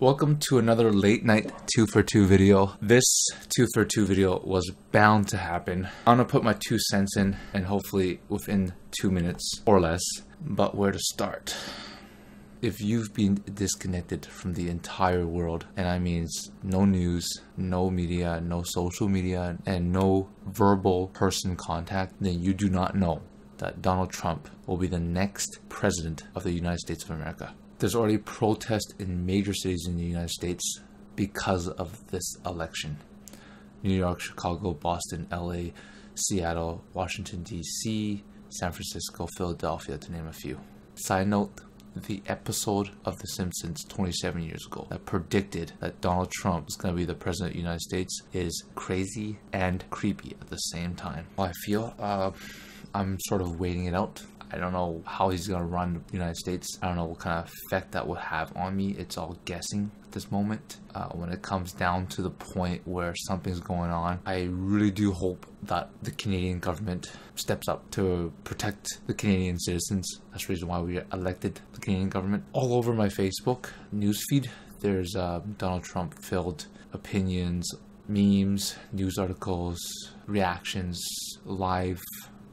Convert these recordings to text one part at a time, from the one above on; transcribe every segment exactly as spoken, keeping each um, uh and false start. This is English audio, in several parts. Welcome to another late night two for two video. This two for two video was bound to happen. I'm gonna put my two cents in and hopefully within two minutes or less, but where to start? If you've been disconnected from the entire world, and I mean no news, no media, no social media, and no verbal person contact, then you do not know that Donald Trump will be the next president of the United States of America. There's already protest in major cities in the United States because of this election. New York, Chicago, Boston, L A, Seattle, Washington, D C, San Francisco, Philadelphia, to name a few. Side note, the episode of The Simpsons twenty-seven years ago that predicted that Donald Trump was going to be the president of the United States is crazy and creepy at the same time. Well, I feel uh, I'm sort of waiting it out. I don't know how he's going to run the United States. I don't know what kind of effect that will have on me. It's all guessing at this moment. Uh, when it comes down to the point where something's going on, I really do hope that the Canadian government steps up to protect the Canadian citizens. That's the reason why we elected the Canadian government. All over my Facebook newsfeed, there's uh, Donald Trump-filled opinions, memes, news articles, reactions, live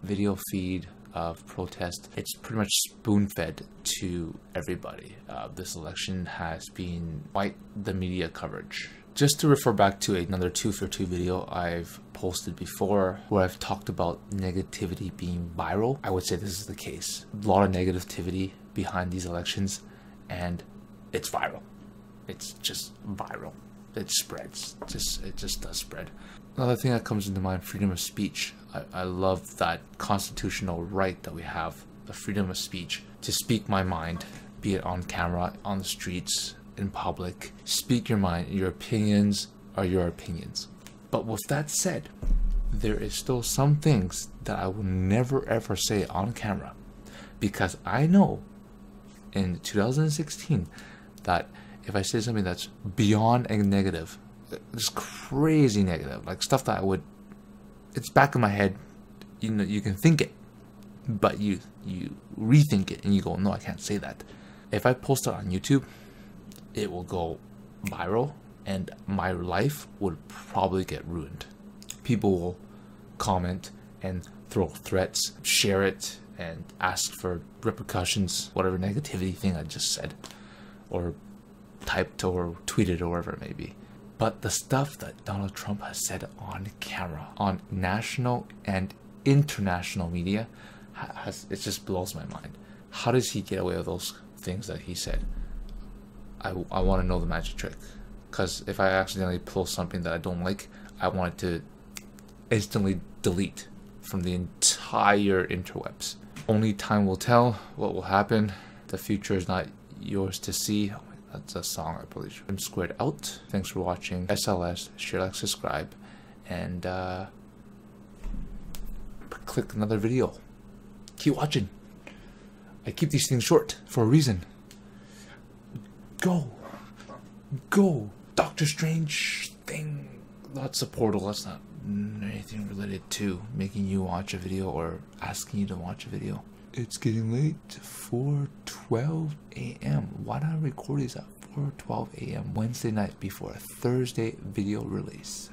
video feed of protest. It's pretty much spoon-fed to everybody. Uh, this election has been quite the media coverage. Just to refer back to another two for two video I've posted before where I've talked about negativity being viral, I would say this is the case. A lot of negativity behind these elections, and it's viral. It's just viral. It spreads. Just it just does spread. Another thing that comes into mind, freedom of speech. I, I love that constitutional right that we have, the freedom of speech, to speak my mind, be it on camera, on the streets, in public. Speak your mind. Your opinions are your opinions. But with that said, there is still some things that I will never ever say on camera, because I know in two thousand sixteen that if I say something that's beyond a negative, just crazy negative, like stuff that I would, it's back in my head, you know, you can think it, but you, you rethink it and you go, no, I can't say that. If I post it on YouTube, it will go viral and my life would probably get ruined. People will comment and throw threats, share it, and ask for repercussions, whatever negativity thing I just said, or typed or tweeted or whatever it may be. But the stuff that Donald Trump has said on camera, on national and international media, has, it just blows my mind. How does he get away with those things that he said? I, I want to know the magic trick. Because if I accidentally post something that I don't like, I want it to instantly delete from the entire interwebs. Only time will tell what will happen. The future is not yours to see. That's a song, I believe. I'm squared out. Thanks for watching. S L S, share, like, subscribe, and uh, click another video. Keep watching. I keep these things short for a reason. Go. Go. Doctor Strange thing. That's a portal. That's not anything related to making you watch a video or asking you to watch a video. It's getting late, four twelve A M Why don't I record these at four twelve A M Wednesday night before a Thursday video release?